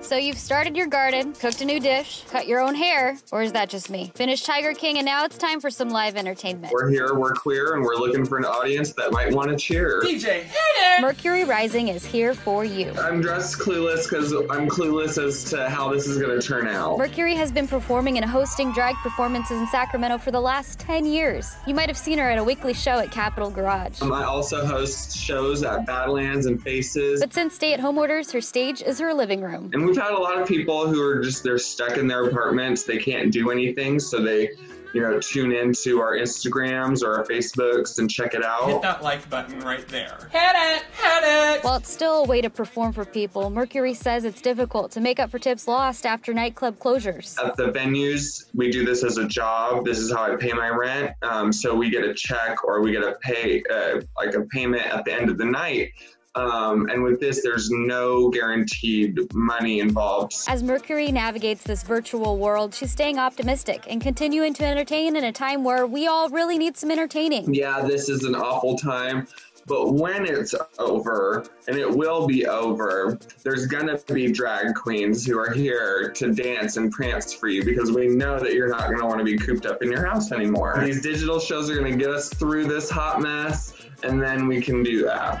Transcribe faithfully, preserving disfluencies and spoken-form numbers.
So you've started your garden, cooked a new dish, cut your own hair, or is that just me? Finished Tiger King, and now it's time for some live entertainment. We're here, we're queer, and we're looking for an audience that might want to cheer. D J, hey there! Mercury Rising is here for you. I'm dressed clueless because I'm clueless as to how this is going to turn out. Mercury has been performing and hosting drag performances in Sacramento for the last ten years. You might have seen her at a weekly show at Capitol Garage. Um, I also host shows at Badlands and Faces. But since stay-at-home orders, her stage is her living room. And we've had a lot of people who are just, they're stuck in their apartments, they can't do anything, so they, you know, tune into our Instagrams or our Facebooks and check it out. Hit that like button right there. Hit it! Hit it! While it's still a way to perform for people, Mercury says it's difficult to make up for tips lost after nightclub closures. At the venues, we do this as a job. This is how I pay my rent. Um, so we get a check or we get a pay, uh, like a payment at the end of the night. Um, and with this, there's no guaranteed money involved. As Mercury navigates this virtual world, she's staying optimistic and continuing to entertain in a time where we all really need some entertaining. Yeah, this is an awful time. But when it's over, and it will be over, there's gonna be drag queens who are here to dance and prance for you because we know that you're not gonna wanna be cooped up in your house anymore. These digital shows are gonna get us through this hot mess, and then we can do that.